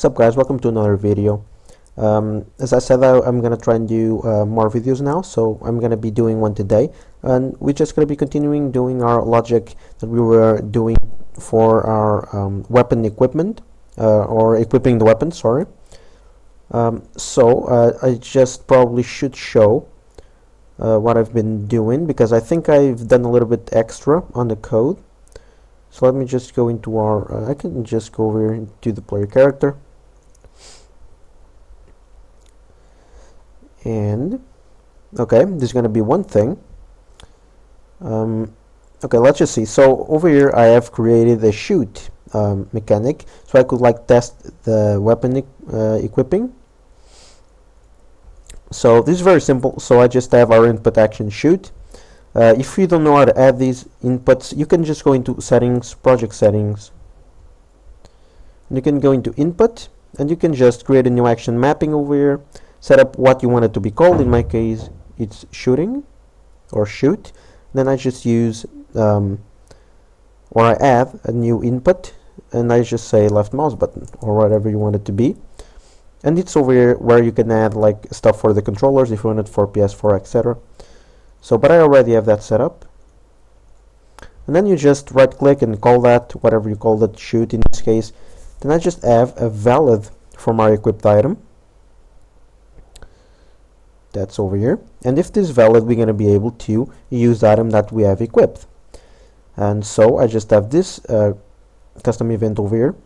Sup guys, welcome to another video. As I said, I'm gonna try and do more videos now, so I'm gonna be doing one today, and we're just gonna be continuing doing our logic that we were doing for our weapon equipment, or equipping the weapon, sorry. I just probably should show what I've been doing, because I think I've done a little bit extra on the code. So let me just go into our, I can just go over into the player character. And, okay, there's going to be one thing. Okay, let's just see. So over here I have created a shoot mechanic, so I could like test the weapon equipping. So this is very simple. So I just have our input action shoot. If you don't know how to add these inputs, you can just go into settings, project settings. You can go into input, and you can just create a new action mapping over here. Set up what you want it to be called. In my case, it's shooting or shoot. Then I just use or I add a new input, and I just say left mouse button or whatever you want it to be. And it's over here where you can add like stuff for the controllers if you want it for PS4, etc. So, but I already have that set up. And then you just right click and call that, whatever you call that, shoot in this case. Then I just have a valid for my equipped item. That's over here. And if this is valid, we're going to be able to use the item that we have equipped. And so I just have this custom event over here.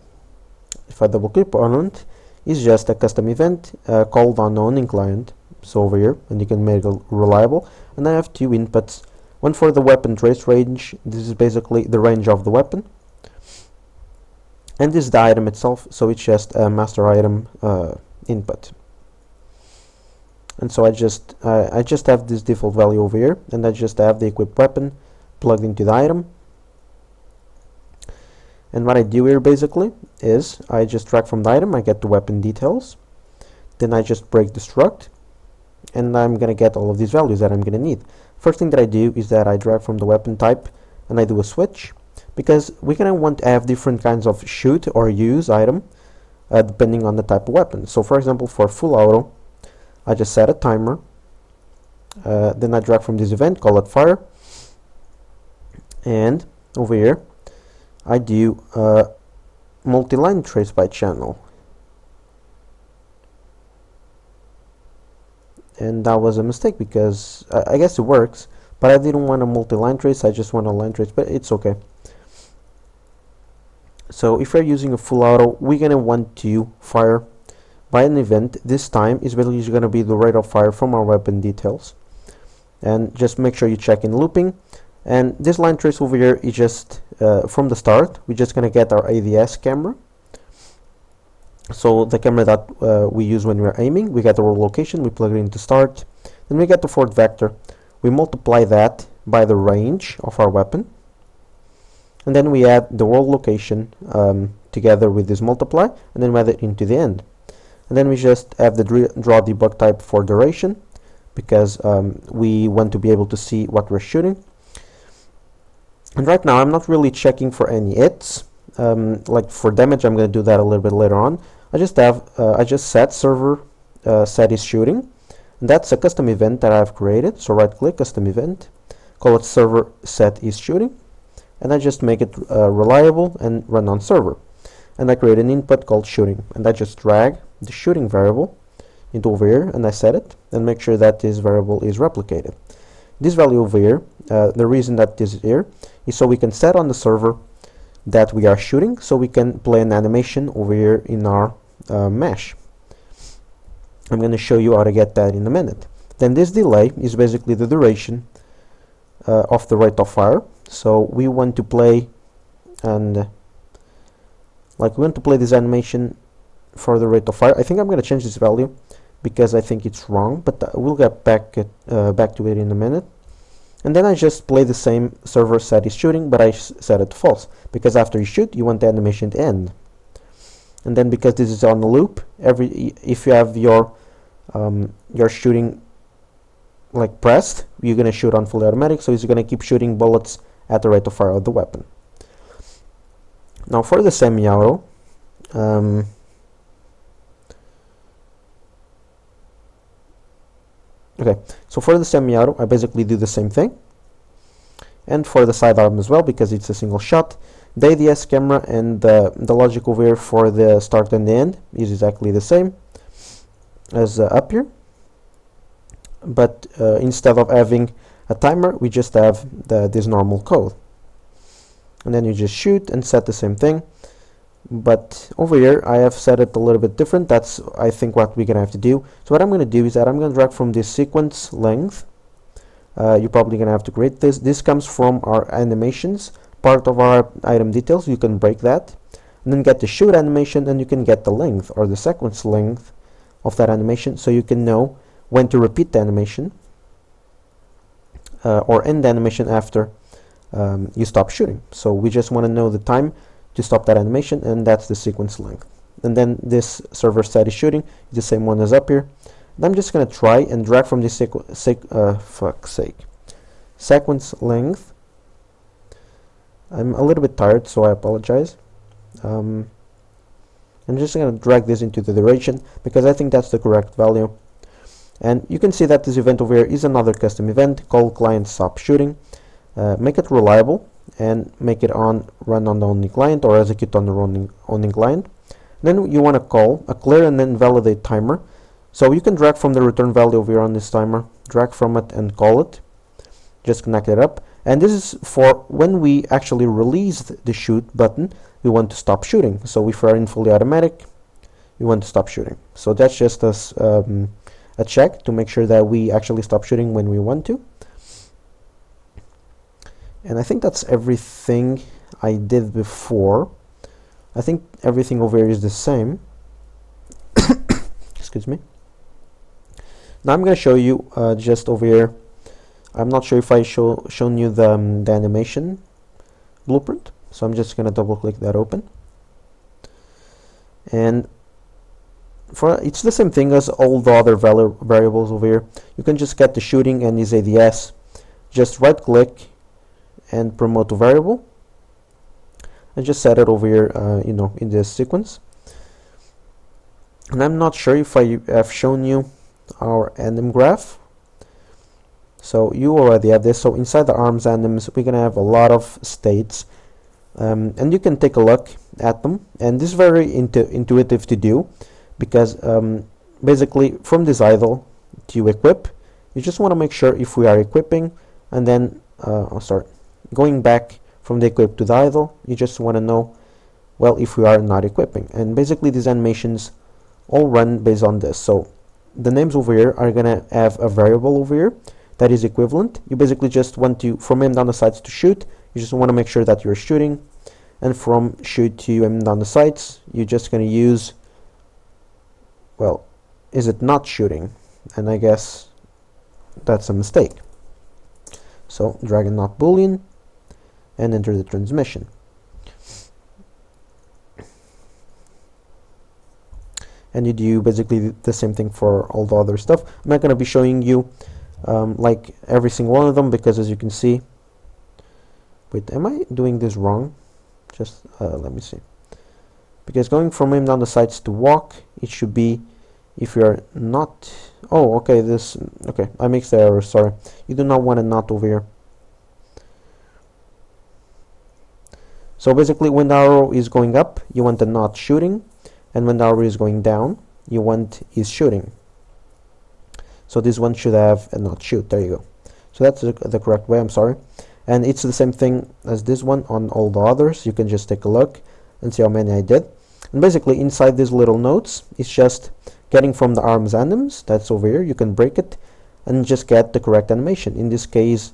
If I double click on it, it's just a custom event called on owning client. So over here, and you can make it reliable. And I have two inputs, one for the weapon trace range. This is basically the range of the weapon, and this is the item itself, so it's just a master item input. And so I just have this default value over here, and I just have the equipped weapon plugged into the item. And what I do here basically is I just drag from the item, I get the weapon details, then I just break the struct, and I'm going to get all of these values that I'm going to need. First thing that I do is that I drag from the weapon type and I do a switch, because we're going to want to have different kinds of shoot or use item depending on the type of weapon. So for example, for full auto, I just set a timer, then I drag from this event, call it fire, and over here I do multi-line trace by channel. And that was a mistake, because I guess it works, but I didn't want a multi-line trace, I just want a line trace, but it's okay. So if you're using a full auto, we're going to want to fire by an event. This time is really going to be the rate of fire from our weapon details, and just make sure you check in looping. And this line trace over here is just from the start, we're just going to get our ADS camera. So the camera that we use when we're aiming, we get the location, we plug it into start, then we get the fourth vector, we multiply that by the range of our weapon, and then we add the world location together with this multiply, and then we add it into the end. And then we just have the draw debug type for duration, because we want to be able to see what we're shooting. And right now I'm not really checking for any hits. Like for damage, I'm going to do that a little bit later on. I just set server set is shooting, and that's a custom event that I've created. So right click, custom event, call it server set is shooting, and I just make it reliable and run on server. And I create an input called shooting, and I just drag the shooting variable into over here, and I set it and make sure that this variable is replicated. This value over here, the reason that this is here is so we can set on the server that we are shooting, so we can play an animation over here in our mesh. I'm going to show you how to get that in a minute. Then this delay is basically the duration of the rate of fire. So we want to play this animation for the rate of fire. I think I'm going to change this value because I think it's wrong, but we'll get back to it in a minute. And then I just play the same server set is shooting, but I set it to false, because after you shoot, you want the animation to end. And then because this is on the loop, if you have your shooting like pressed, you're gonna shoot on fully automatic, so it's gonna keep shooting bullets at the rate of fire of the weapon. Now for the semi-auto, Okay, so for the semi auto I basically do the same thing, and for the sidearm as well, because it's a single shot. The ADS camera and the logic over here for the start and the end is exactly the same as up here, but instead of having a timer we just have this normal code, and then you just shoot and set the same thing. But over here I have set it a little bit different. That's I think what we're gonna have to do. So what I'm gonna do is that I'm gonna drag from this sequence length. You're probably gonna have to create this. This comes from our animations part of our item details. You can break that and then get the shoot animation, and you can get the length or the sequence length of that animation, so you can know when to repeat the animation or end the animation after you stop shooting. So we just want to know the time to stop that animation, and that's the sequence length. And then this server side is shooting, the same one as up here. And I'm just going to try and drag from this sequence length. I'm a little bit tired, so I apologize. I'm just going to drag this into the duration because I think that's the correct value. And you can see that this event over here is another custom event called client stop shooting. Make it reliable and make it on run on the only client or execute on the only client. Then you want to call a clear and then validate timer, so you can drag from the return value over here on this timer, drag from it and call it, just connect it up. And this is for when we actually released the shoot button, we want to stop shooting. So if we're in fully automatic, we want to stop shooting. So that's just a check to make sure that we actually stop shooting when we want to. And I think that's everything I did before. I think everything over here is the same. Excuse me. Now I'm going to show you just over here. I'm not sure if I shown you the animation blueprint. So I'm just going to double click that open. And for it's the same thing as all the other variables over here. You can just get the shooting and his ADS. Just right click and promote to variable and just set it over here you know, in this sequence. And I'm not sure if I have shown you our anim graph, so you already have this. So inside the arms anims we're gonna have a lot of states, and you can take a look at them. And this is very intuitive to do because basically from this idle to equip, you just want to make sure if we are equipping, and then going back from the equip to the idle, you just want to know, well, if we are not equipping. And basically these animations all run based on this. So the names over here are gonna have a variable over here that is equivalent. You basically just want to, from aim down the sights to shoot, you just want to make sure that you're shooting, and from shoot to aim down the sights, you're just gonna use, well, is it not shooting? And I guess that's a mistake. So drag and not boolean and enter the transmission. And you do basically the same thing for all the other stuff. I'm not going to be showing you like every single one of them because, as you can see, wait, am I doing this wrong? Just let me see. Because going from aim down the sights to walk, it should be if you're not. Oh, okay, this, okay, I mixed the error, sorry. You do not want a not over here. So basically when the arrow is going up, you want the not shooting, and when the arrow is going down, you want is shooting. So this one should have a not shoot, there you go. So that's the correct way, I'm sorry. And it's the same thing as this one on all the others. You can just take a look and see how many I did. And basically inside these little notes, it's just getting from the arms anims, that's over here, you can break it and just get the correct animation. In this case,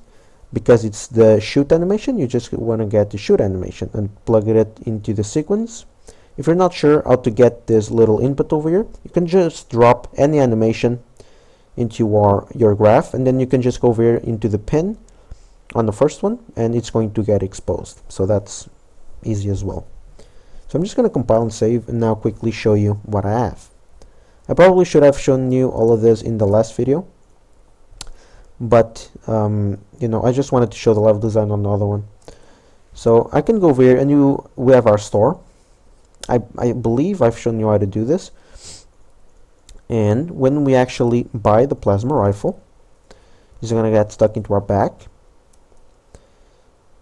because it's the shoot animation, you just want to get the shoot animation and plug it into the sequence. If you're not sure how to get this little input over here, you can just drop any animation into your graph, and then you can just go over here into the pin on the first one, and it's going to get exposed. So that's easy as well. So I'm just going to compile and save, and now quickly show you what I have. I probably should have shown you all of this in the last video, but you know, I just wanted to show the level design on the other one. So I can go over here, and we have our store. I believe I've shown you how to do this. And when we actually buy the plasma rifle, These are going to get stuck into our back.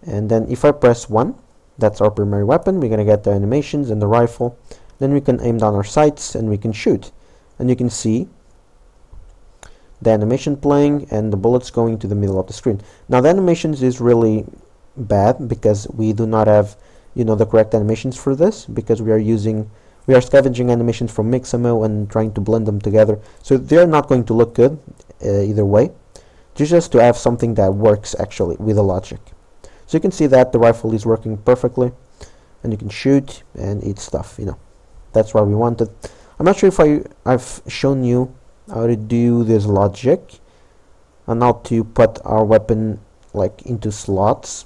And then if I press 1, that's our primary weapon. We're going to get the animations and the rifle. Then we can aim down our sights and we can shoot. And you can see the animation playing and the bullets going to the middle of the screen. Now the animations is really bad because we do not have, you know, the correct animations for this, because we are scavenging animations from Mixamo and trying to blend them together. So they're not going to look good either way. Just to have something that works actually with the logic. So you can see that the rifle is working perfectly and you can shoot and eat stuff, you know. That's what we wanted. I'm not sure if I've shown you how to do this logic and how to put our weapon like into slots.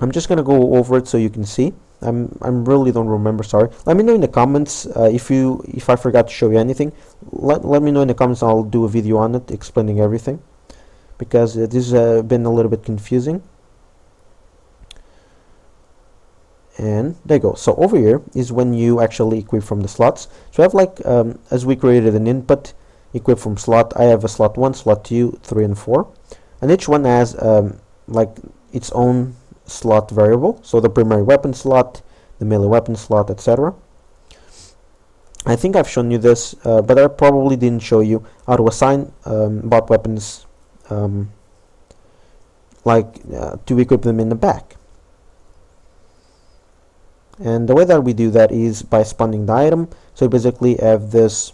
I'm just gonna go over it so you can see. I'm really don't remember, sorry. Let me know in the comments if I forgot to show you anything. Let me know in the comments. I'll do a video on it explaining everything, because it has been a little bit confusing. And there you go. So over here is when you actually equip from the slots. So I have like as we created an input equip from slot. I have a slot 1, slot 2, 3 and 4, and each one has like its own slot variable. So the primary weapon slot, the melee weapon slot, etc. I think I've shown you this, but I probably didn't show you how to assign bot weapons to equip them in the back. And the way that we do that is by spawning the item. So basically have this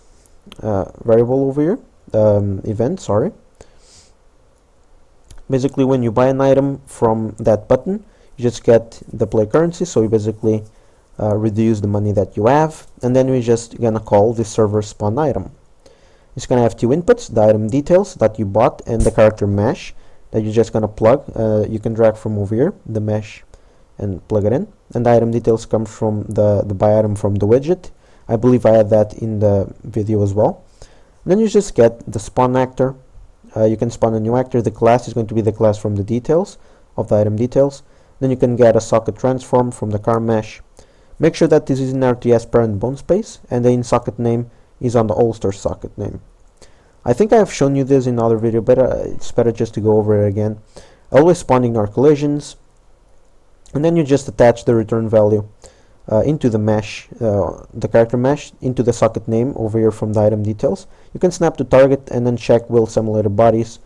variable over here, event, sorry. Basically when you buy an item from that button, you just get the player currency, so you basically reduce the money that you have, and then we're just gonna call the server spawn item. It's gonna have two inputs, the item details that you bought and the character mesh that you're just gonna plug. You can drag from over here the mesh and plug it in, and the item details comes from the buy item from the widget. I believe I had that in the video as well. And then you just get the spawn actor. You can spawn a new actor. The class is going to be the class from the details of the item details. Then you can get a socket transform from the car mesh. Make sure that this is in RTS parent bone space, and the in socket name is on the holster socket name. I think I have shown you this in another video, but it's better just to go over it again. Always spawning our collisions, and then you just attach the return value into the mesh, the character mesh, into the socket name over here from the item details. You can snap to target and then check will simulator bodies,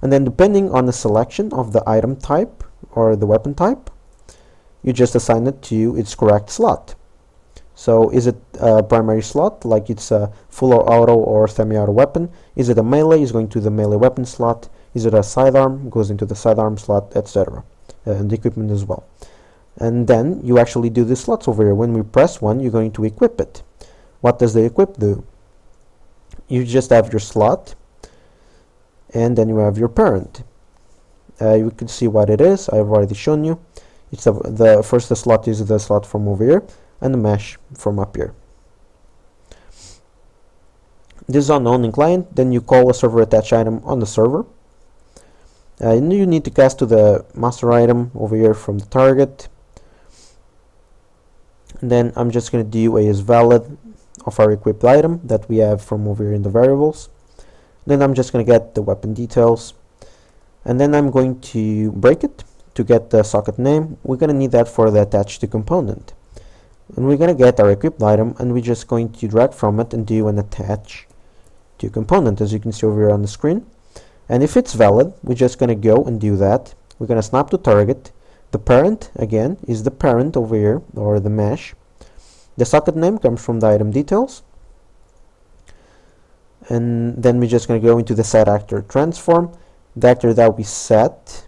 and then depending on the selection of the item type or the weapon type, you just assign it to its correct slot. So is it a primary slot, like it's a full or auto or semi-auto weapon? Is it a melee? Is going to the melee weapon slot. Is it a sidearm? Goes into the sidearm slot, etc. And the equipment as well. And then you actually do the slots over here. When we press 1, you're going to equip it. What does the equip do? You just have your slot, and then you have your parent. You can see what it is. I've already shown you. It's the slot is the slot from over here, and the mesh from up here. This is on the owning client. Then you call a server attach item on the server. And you need to cast to the master item over here from the target. And then I'm just going to do a is valid of our equipped item that we have from over here in the variables. Then I'm just going to get the weapon details, and then I'm going to break it to get the socket name. We're going to need that for the attached to component, and we're going to get our equipped item, and we're just going to drag from it and do an attach to component, as you can see over here on the screen. And if it's valid, we're just going to go and do that. We're going to snap to target. The parent again is the parent over here, or the mesh. The socket name comes from the item details, and then we're just going to go into the set actor transform. The actor that we set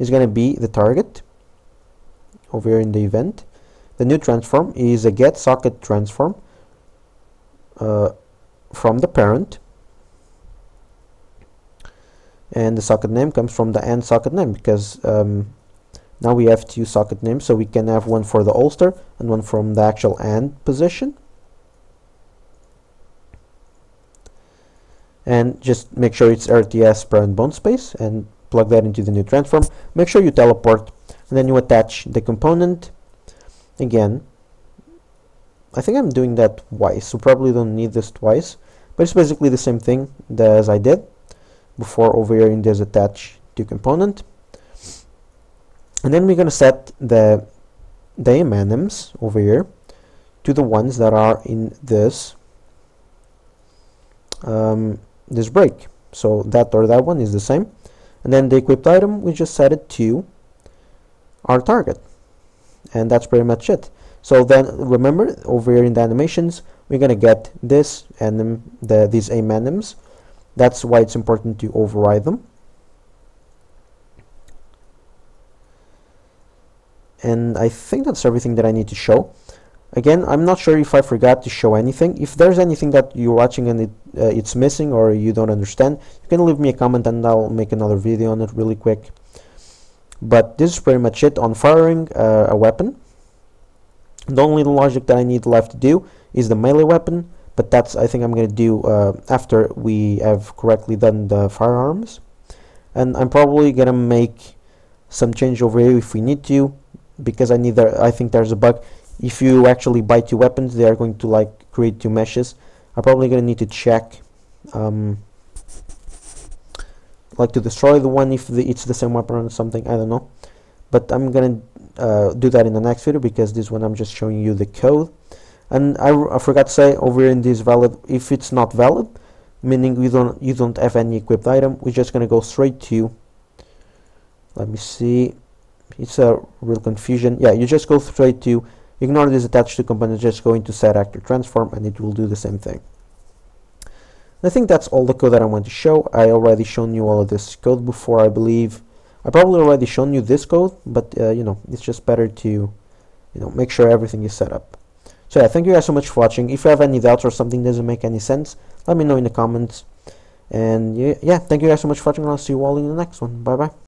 is going to be the target over here in the event. The new transform is a get socket transform from the parent, and the socket name comes from the end socket name, because now we have two socket names, so we can have one for the holster and one from the actual end position. And just make sure it's RTS parent bone space and plug that into the new transform. Make sure you teleport, and then you attach the component again. I think I'm doing that twice, so probably don't need this twice, but it's basically the same thing as I did. before overhearing this attach to component. And then we're going to set the diamanums over here to the ones that are in this this break. So that or that one is the same. And then the equipped item, we just set it to our target. And that's pretty much it. So then remember, over here in the animations, we're going to get this and these amanims. That's why it's important to override them. And I think that's everything that I need to show. Again, I'm not sure if I forgot to show anything. If there's anything that you're watching and it's missing or you don't understand, you can leave me a comment and I'll make another video on it really quick. But this is pretty much it on firing a weapon. The only logic that I need left to do is the melee weapon, but that's I think I'm going to do after we have correctly done the firearms. And I'm probably going to make some change over here if we need to, because I think there's a bug. If you actually buy two weapons, they are going to like create two meshes. I'm probably going to need to check like to destroy the one if it's the same weapon or something, I don't know. But I'm going to do that in the next video, because this one I'm just showing you the code. And I forgot to say over in this valid, if it's not valid, meaning you don't have any equipped item, we're just going to go straight to, let me see, it's a real confusion. Yeah, you just go straight to ignore this attached to component, just go into set actor transform, and it will do the same thing. And I think that's all the code that I want to show. I already shown you all of this code before, I believe. I probably already shown you this code, but you know, it's just better to make sure everything is set up. So yeah, thank you guys so much for watching. If you have any doubts or something doesn't make any sense, let me know in the comments. And yeah, thank you guys so much for watching, and I'll see you all in the next one. Bye bye.